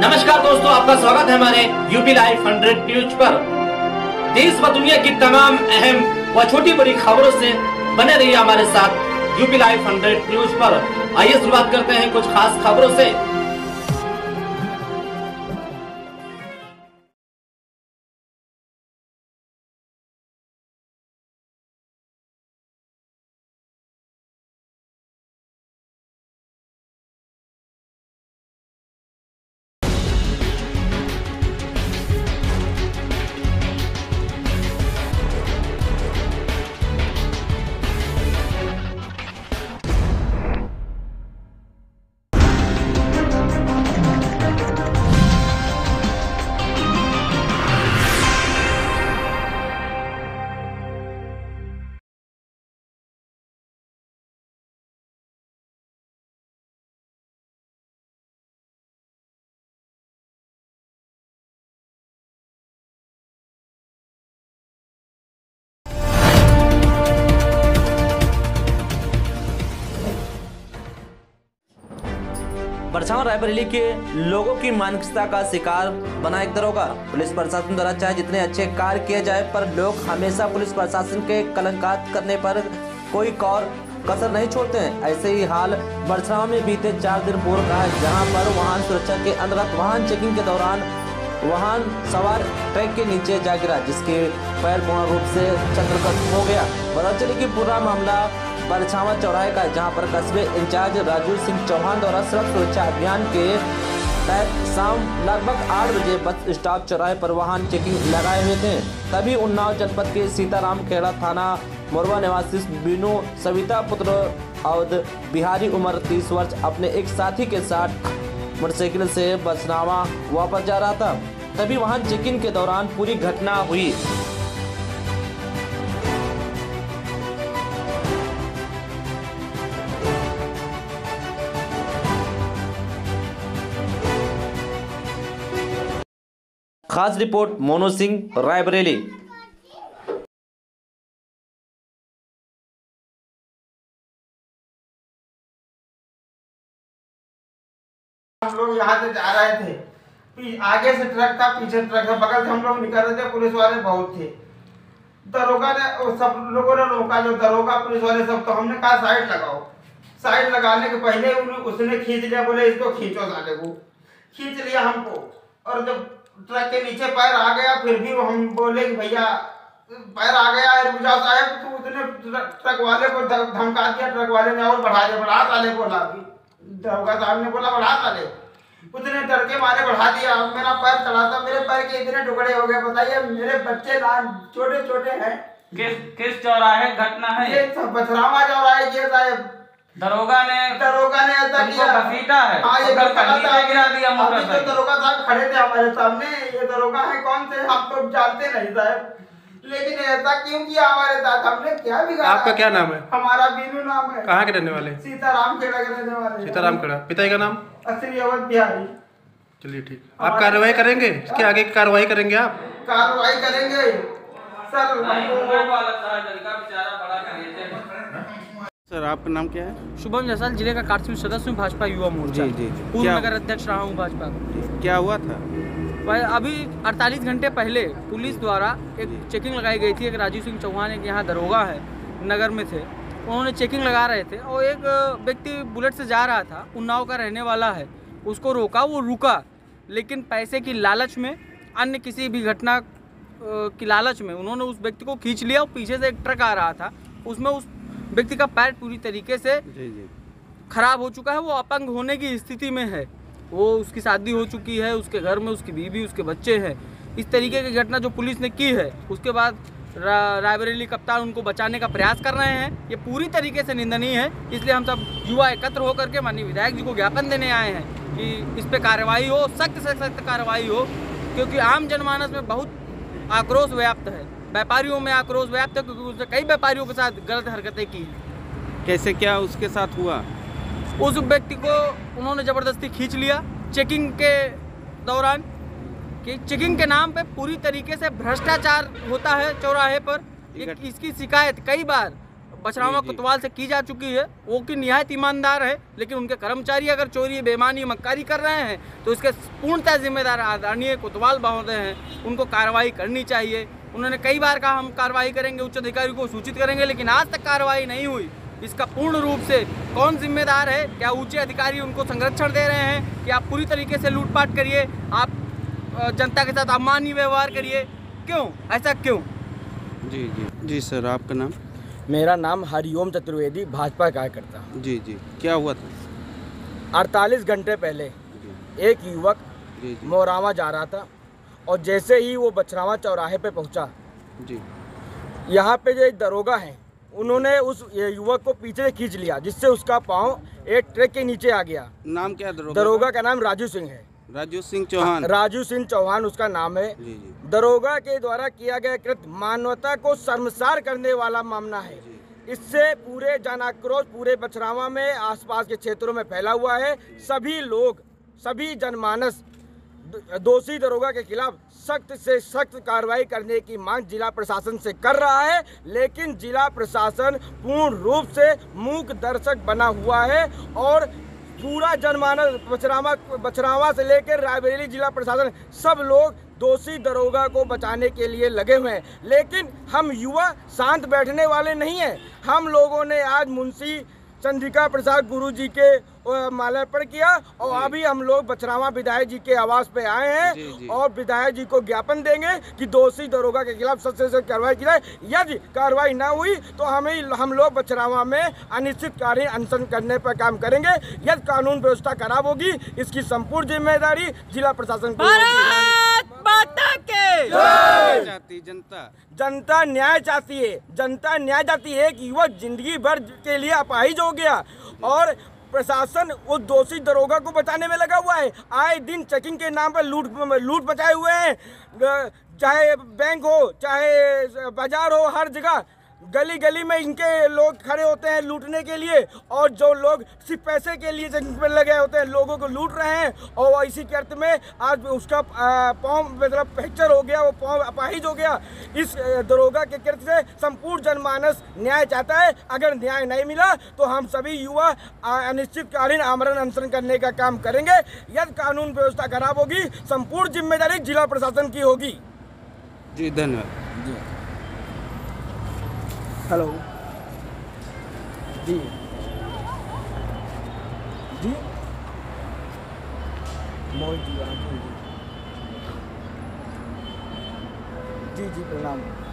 नमस्कार दोस्तों, आपका स्वागत है हमारे यूपी लाइव 100 न्यूज पर। देश व दुनिया की तमाम अहम व छोटी बड़ी खबरों से बने रहिए हमारे साथ यूपी लाइव 100 न्यूज पर। आइए शुरुआत करते हैं कुछ खास खबरों से। बरसरा रायबरेली के लोगों की मानसिकता का शिकार बना एक दरोगा। पुलिस प्रशासन द्वारा चाहे जितने अच्छे कार्य किए जाए पर लोग हमेशा पुलिस प्रशासन के कलंकित करने पर कोई कौर कसर नहीं छोड़ते हैं। ऐसे ही हाल बरसरा में बीते 4 दिन पूर्व का, जहां पर वाहन सुरक्षा के अंतर्गत वाहन चेकिंग के दौरान वाहन सवार ट्रक के नीचे जा गिरा, जिसके पैर पूर्ण रूप से क्षतग्रस्त हो गया। पता चले कि पूरा मामला बछरावां चौराहे का, जहां पर कस्बे इंचार्ज राजू सिंह चौहान द्वारा सड़क सुरक्षा अभियान के तहत शाम लगभग 8 बजे बस स्टॉप चौराहे पर वाहन चेकिंग लगाए हुए थे। तभी उन्नाव जनपद के सीताराम खेड़ा थाना मोरवा निवासी बीनू सविता पुत्र अवध बिहारी उम्र 30 वर्ष अपने एक साथी के साथ मोटरसाइकिल से बछरावां वापस जा रहा था। तभी वाहन चेकिंग के दौरान पूरी घटना हुई। खास रिपोर्ट मोनू सिंह, रायबरेली। हम लोग यहाँ से जा रहे थे, आगे से ट्रक था, पीछे ट्रक था, बगल से हम लोग निकल रहे थे। पुलिस वाले बहुत थे, दरोगा ने सब लोगों ने रोका, जो दरोगा पुलिस वाले सब। तो हमने कहा साइड लगाओ, साइड लगाने के पहले उसने खींच लिया, बोले इसको खींचो साले को, खींच लिया हमको। और जब ट्रक के नीचे पैर आ गया, फिर भी हम बोले कि भैया पैर आ गया है, रुक जाओ साहब। तो उसने ट्रक वाले को धमका दिया, ट्रक वाले ने और बढ़ा दिया, बढ़ा साले बोला। दरोगा साहब ने बोला बढ़ा साले, उसने डर के मारे बढ़ा दिया। मेरा पैर चढ़ा था, मेरे पैर के इतने टुकड़े हो गए, बताइए मेरे बच्चे लाल छोटे छोटे हैं। किस चौराहे घटना है? ये बछरावां चौराहे की साहब। दरोगा ने ऐसा किया, घसीटा है। हाँ, ये गिरा दिया मोटरसाइकिल। दरोगा साहब खड़े थे हमारे सामने, ये दरोगा है कौन से हम तो जानते नहीं साहब, लेकिन ऐसा क्यों किया हमारे साथ, हमने क्या बिगाड़ा? आपका क्या नाम है? हमारा बीनू नाम है। कहाँ के रहने वाले? सीताराम खेड़ा के रहने वाले। सीताराम खेड़ा। पिता का नाम? असली बिहारी। चलिए ठीक, आप कार्रवाई करेंगे, इसके आगे कार्रवाई करेंगे, आप कार्रवाई करेंगे सर। सर आपका नाम क्या है? शुभम जसवाल, जिले का कार्यशील सदस्य हूँ भाजपा युवा मोर्चा। जी। पूर्व नगर अध्यक्ष रहा हूँ भाजपा का। क्या हुआ था? अभी 48 घंटे पहले पुलिस द्वारा एक चेकिंग लगाई गई थी। एक राजू सिंह चौहान, एक यहाँ दरोगा है, नगर में थे, उन्होंने चेकिंग लगा रहे थे और एक व्यक्ति बुलेट से जा रहा था, उन्नाव का रहने वाला है, उसको रोका, वो रुका, लेकिन पैसे की लालच में, अन्य किसी भी घटना की लालच में उन्होंने उस व्यक्ति को खींच लिया। और पीछे से एक ट्रक आ रहा था, उसमें उस व्यक्ति का पैर पूरी तरीके से खराब हो चुका है, वो अपंग होने की स्थिति में है। वो उसकी शादी हो चुकी है, उसके घर में उसकी बीवी, उसके बच्चे हैं। इस तरीके की घटना जो पुलिस ने की है, उसके बाद रायबरेली कप्तान उनको बचाने का प्रयास कर रहे हैं। ये पूरी तरीके से निंदनीय है। इसलिए हम सब युवा एकत्र होकर के माननीय विधायक जी को ज्ञापन देने आए हैं कि इस पर कार्रवाई हो, सख्त से सख्त कार्रवाई हो, क्योंकि आम जनमानस में बहुत आक्रोश व्याप्त है, व्यापारियों में आक्रोश व्याप्त है, क्योंकि उसने कई व्यापारियों के साथ गलत हरकतें की। कैसे क्या उसके साथ हुआ? उस व्यक्ति को उन्होंने ज़बरदस्ती खींच लिया चेकिंग के दौरान, कि चेकिंग के नाम पे पूरी तरीके से भ्रष्टाचार होता है चौराहे पर। इसकी शिकायत कई बार बछरावां कोतवाल से की जा चुकी है, वो कि निहायत ईमानदार है, लेकिन उनके कर्मचारी अगर चोरी बेईमानी मक्कारी कर रहे हैं तो इसके पूर्णतः जिम्मेदार आदरणीय कोतवाल महोदय हैं, उनको कार्रवाई करनी चाहिए। उन्होंने कई बार कहा हम कार्रवाई करेंगे, उच्च अधिकारी को सूचित करेंगे, लेकिन आज तक कार्रवाई नहीं हुई। इसका पूर्ण रूप से कौन जिम्मेदार है? क्या उच्च अधिकारी उनको संरक्षण दे रहे हैं कि आप पूरी तरीके से लूटपाट करिए, आप जनता के साथ अमानवीय व्यवहार करिए, क्यों, ऐसा क्यों? जी जी जी सर, आपका नाम? मेरा नाम हरिओम चतुर्वेदी, भाजपा कार्यकर्ता। जी जी, क्या हुआ था? 48 घंटे पहले एक युवक मोरावा जा रहा था और जैसे ही वो बछरावां चौराहे पे पहुंचा, जी, यहाँ पे जो दरोगा हैं उन्होंने उस युवक को पीछे खींच लिया, जिससे उसका पाँव एक ट्रक के नीचे आ गया। नाम क्या दरोगा? दरोगा का नाम राजू सिंह है। राजू सिंह चौहान, राजू सिंह चौहान उसका नाम है। जी जी। दरोगा के द्वारा किया गया कृत्य मानवता को शर्मसार करने वाला मामला है। इससे पूरे जन आक्रोश पूरे बछरावां में आसपास के क्षेत्रों में फैला हुआ है। सभी लोग, सभी जनमानस दोषी दरोगा के खिलाफ सख्त से सख्त कार्रवाई करने की मांग जिला प्रशासन से कर रहा है, लेकिन जिला प्रशासन पूर्ण रूप से मूक दर्शक बना हुआ है और पूरा जनमानस बछरावां से लेकर रायबरेली जिला प्रशासन सब लोग दोषी दरोगा को बचाने के लिए लगे हुए हैं। लेकिन हम युवा शांत बैठने वाले नहीं हैं। हम लोगों ने आज मुंशी चंद्रिका प्रसाद गुरुजी के माल्यार्पण किया और अभी हम लोग बछरावां विधायक जी के आवास पे आए हैं। जी जी। और विधायक जी को ज्ञापन देंगे कि दोषी दरोगा के खिलाफ सख्त से सख्त कार्रवाई की जाए। यदि कार्रवाई ना हुई तो हम लोग बछरावां में अनिश्चितकालीन अनशन करने पर काम करेंगे। यदि कानून व्यवस्था खराब होगी, इसकी संपूर्ण जिम्मेदारी जिला प्रशासन को होगी। जनता न्याय चाहती है, जनता न्याय चाहती है। एक युवक जिंदगी भर के लिए अपाहिज हो गया और प्रशासन उस दोषी दरोगा को बचाने में लगा हुआ है। आए दिन चेकिंग के नाम पर लूट बचाए हुए हैं, चाहे बैंक हो चाहे बाजार हो, हर जगह गली गली में इनके लोग खड़े होते हैं लूटने के लिए। और जो लोग सिर्फ पैसे के लिए चेकिंग पर लगे होते हैं, लोगों को लूट रहे हैं। और इसी कृत्य में आज उसका पाँव मतलब फ्रैक्चर हो गया, वो पाँव अपाहिज हो गया। इस दरोगा के कृत्य से संपूर्ण जनमानस न्याय चाहता है। अगर न्याय नहीं मिला तो हम सभी युवा अनिश्चितकालीन आमरण अनशन करने का काम करेंगे। यदि कानून व्यवस्था खराब होगी, संपूर्ण जिम्मेदारी जिला प्रशासन की होगी। जी धन्यवाद। जी हेलो। जी जी मोदी जी, जी जी प्रणाम।